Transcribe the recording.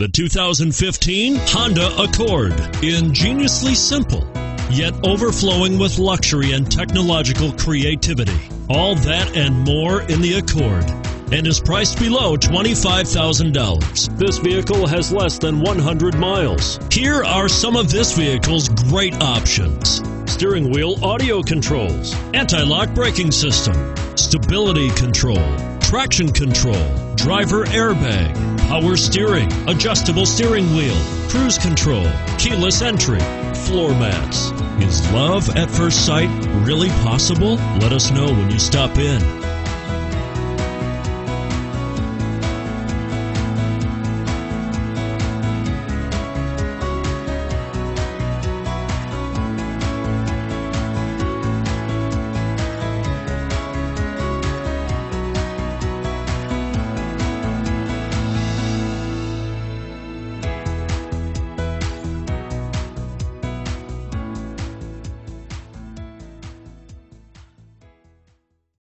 The 2015 Honda Accord. Ingeniously simple, yet overflowing with luxury and technological creativity. All that and more in the Accord, and is priced below $25,000. This vehicle has less than 100 miles. Here are some of this vehicle's great options: steering wheel audio controls, anti-lock braking system, stability control, traction control, driver airbag, power steering, adjustable steering wheel, cruise control, keyless entry, floor mats. Is love at first sight really possible? Let us know when you stop in.